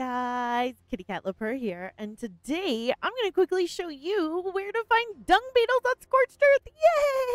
guys, Kitty Cat Lapur here, and today I'm going to quickly show you where to find dung beetles on Scorched Earth.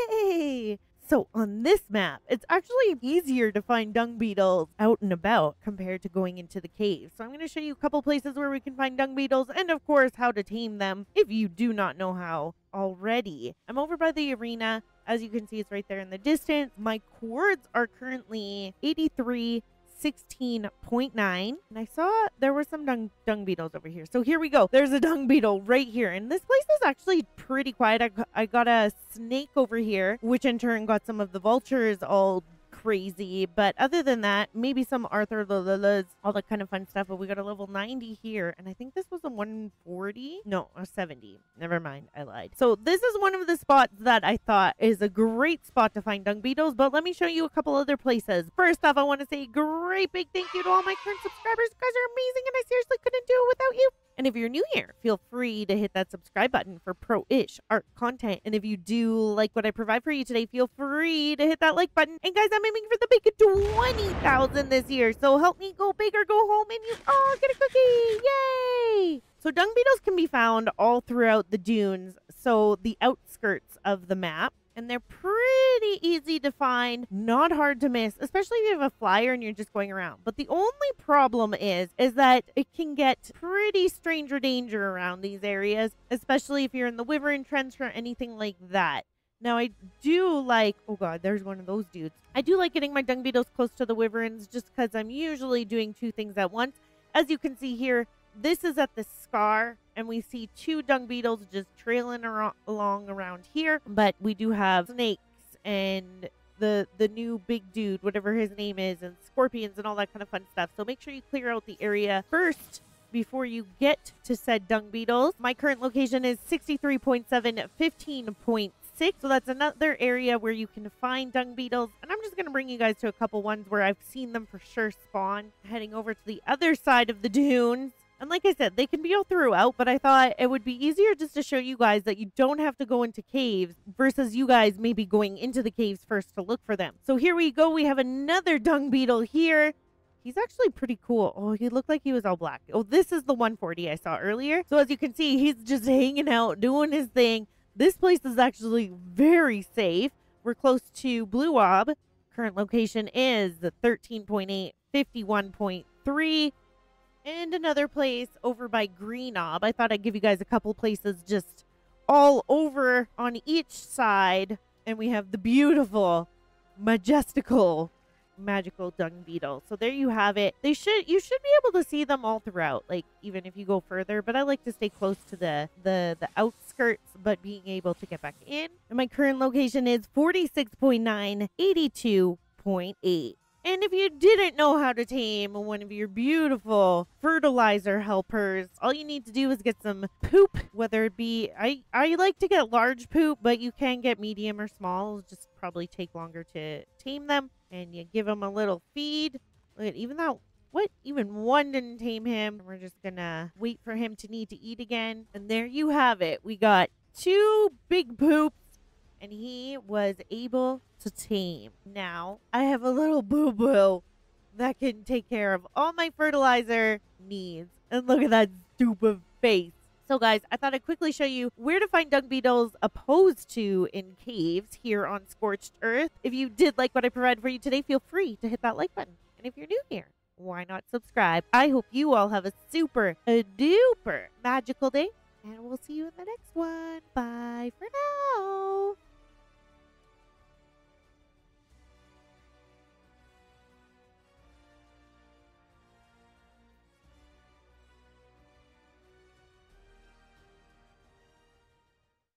Yay! So on this map, it's actually easier to find dung beetles out and about compared to going into the cave. So I'm going to show you a couple places where we can find dung beetles and, of course, how to tame them if you do not know how already. I'm over by the arena. As you can see, it's right there in the distance. My cords are currently 83, 16.9, and I saw there were some dung beetles over here. So here we go. There's a dung beetle right here, and this place is actually pretty quiet. I got a snake over here, which in turn got some of the vultures all crazy. But other than that, maybe some Arthur Lululas, all that kind of fun stuff. But we got a level 90 here, and I think this was a 140. No, a 70. Never mind, I lied. So this is one of the spots that I thought is a great spot to find dung beetles. But let me show you a couple other places. First off, I want to say a great big thank you to all my current subscribers. You guys are amazing, and I seriously couldn't do it without you. And if you're new here, feel free to hit that subscribe button for pro-ish art content. And if you do like what I provide for you today, feel free to hit that like button. And guys, I'm aiming for the big 20,000 this year. So help me go big or go home and you all get a cookie. Yay! So dung beetles can be found all throughout the dunes, so the outskirts of the map. And they're pretty easy to find, not hard to miss, especially if you have a flyer and you're just going around. But the only problem is that it can get pretty stranger danger around these areas, especially if you're in the Wyvern Trench or anything like that. Now, I do like, oh God, there's one of those dudes. I do like getting my dung beetles close to the wyverns just because I'm usually doing two things at once. As you can see here, this is at the Scar, and we see two dung beetles just trailing along around here. But we do have snakes and the new big dude, whatever his name is, and scorpions and all that kind of fun stuff. So make sure you clear out the area first before you get to said dung beetles. My current location is 63.7, 15.6. So that's another area where you can find dung beetles. And I'm just going to bring you guys to a couple ones where I've seen them for sure spawn. Heading over to the other side of the dunes. And like I said, they can be all throughout, but I thought it would be easier just to show you guys that you don't have to go into caves versus you guys maybe going into the caves first to look for them. So here we go. We have another dung beetle here. He's actually pretty cool. Oh, he looked like he was all black. Oh, this is the 140 I saw earlier. So as you can see, he's just hanging out, doing his thing. This place is actually very safe. We're close to Blue Ob. Current location is 13.8, 51.3. And another place over by Greenob. I thought I'd give you guys a couple places just all over on each side. And we have the beautiful, majestical, magical dung beetle. So there you have it. You should be able to see them all throughout, like even if you go further. But I like to stay close to the outskirts, but being able to get back in. And my current location is 46.9, 82.8. And if you didn't know how to tame one of your beautiful fertilizer helpers, all you need to do is get some poop, whether it be, I like to get large poop, but you can get medium or small. It'll just probably take longer to tame them. And you give them a little feed. Look at even that. What? Even one didn't tame him. We're just going to wait for him to need to eat again. And there you have it. We got two big poops. And he was able to tame. Now, I have a little boo-boo that can take care of all my fertilizer needs. And look at that stupid face. So guys, I thought I'd quickly show you where to find dung beetles opposed to in caves here on Scorched Earth. If you did like what I provided for you today, feel free to hit that like button. And if you're new here, why not subscribe? I hope you all have a super, a duper magical day. And we'll see you in the next one. Bye for now.